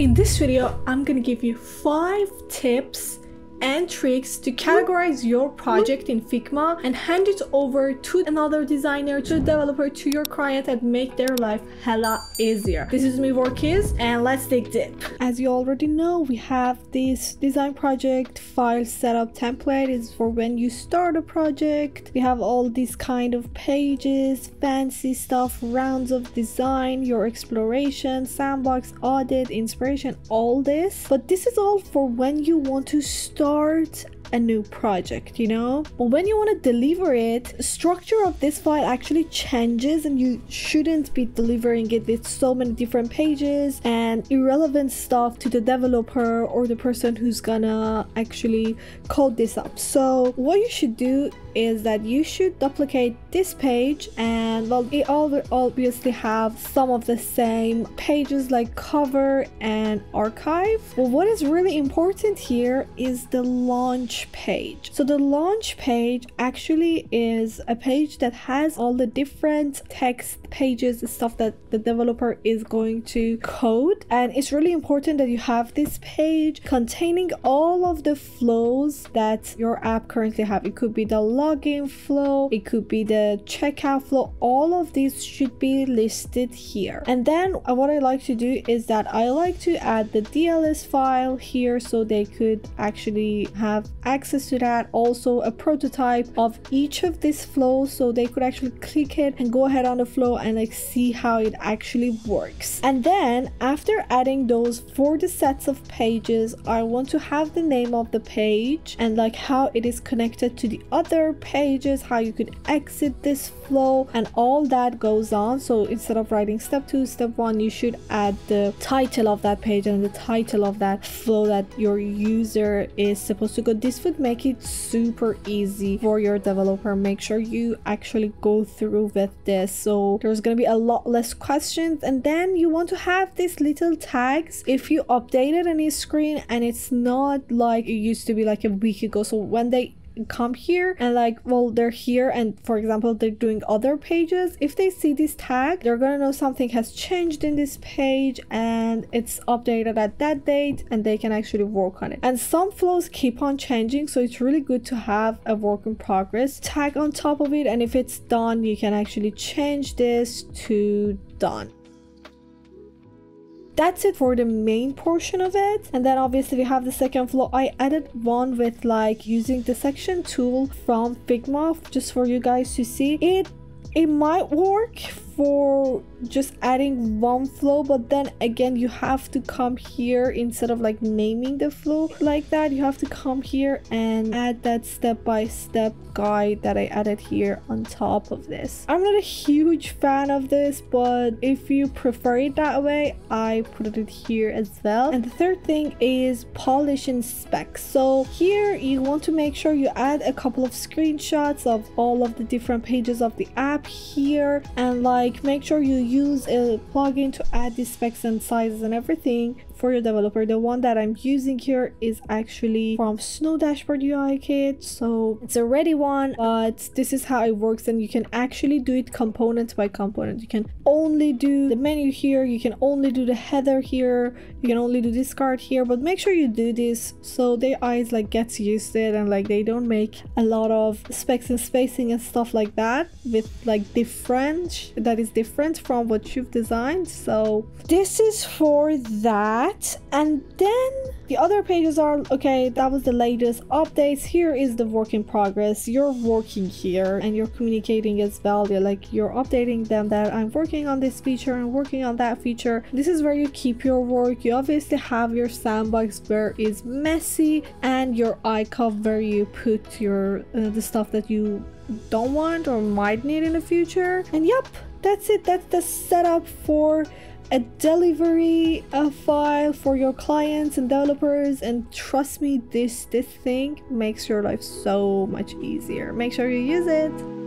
In this video, I'm gonna give you 5 tips and tricks to categorize your project in Figma and hand it over to another designer, to a developer, to your client, and make their life hella easier. This is Meworkees, and let's dig deep. As you already know, we have this design project file setup template. It's for when you start a project. We have all these kind of pages, fancy stuff, rounds of design, your exploration, sandbox, audit, inspiration, all this. But this is all for when you want to start a new project, you know? But when you want to deliver it, structure of this file actually changes, and you shouldn't be delivering it with so many different pages and irrelevant stuff to the developer or the person who's gonna actually code this up. So what you should do is that you should duplicate this page, and well, it all obviously have some of the same pages like cover and archive. But what is really important here is the launch page. So the launch page actually is a page that has all the different text pages, stuff that the developer is going to code, and it's really important that you have this page containing all of the flows that your app currently have. It could be the login flow, it could be the checkout flow. All of these should be listed here. And then what I like to do is that I like to add the DLS file here so they could actually have access to that, also a prototype of each of these flows so they could actually click it and go ahead on the flow and like see how it actually works. And then after adding those for the sets of pages, I want to have the name of the page and like how it is connected to the other pages, how you could exit this flow, and all that goes on. So instead of writing step 2, step 1, you should add the title of that page and the title of that flow that your user is supposed to go. This would make it super easy for your developer. Make sure you actually go through with this, so there's gonna be a lot less questions. And then you want to have these little tags. If you updated any screen and it's not like it used to be like a week ago, so when they come here and like, well, they're here and for example they're doing other pages, if they see this tag, they're gonna know something has changed in this page and it's updated at that date, and they can actually work on it. And some flows keep on changing, so it's really good to have a work in progress tag on top of it, and if it's done, you can actually change this to done. That's it for the main portion of it. And then obviously we have the second flow. I added one with like using the section tool from Figma just for you guys to see. It might work for just adding one flow, but then again you have to come here, instead of like naming the flow like that, you have to come here and add that step-by-step guide that I added here on top of this. I'm not a huge fan of this, but if you prefer it that way, I put it here as well. And the third thing is polish and specs. So here you want to make sure you add a couple of screenshots of all of the different pages of the app here, and like make sure you use a plugin to add the specs and sizes and everything for your developer. The one that I'm using here is actually from Snow Dashboard UI Kit, so it's a ready one, but this is how it works. And you can actually do it component by component. You can only do the menu here, you can only do the header here, you can only do this card here, but make sure you do this so their eyes like gets used to it, and like they don't make a lot of specs and spacing and stuff like that with like different that is different from what you've designed. So this is for that. And then the other pages are okay, that was the latest updates. Here is the work in progress. You're working here and you're communicating as well. You're like, you're updating them that I'm working on this feature and working on that feature. This is where you keep your work. You obviously have your sandbox where it's messy, and your iCov where you put your the stuff that you don't want or might need in the future. And yep, that's it. That's the setup for a delivery file for your clients and developers. And trust me, this thing makes your life so much easier. Make sure you use it.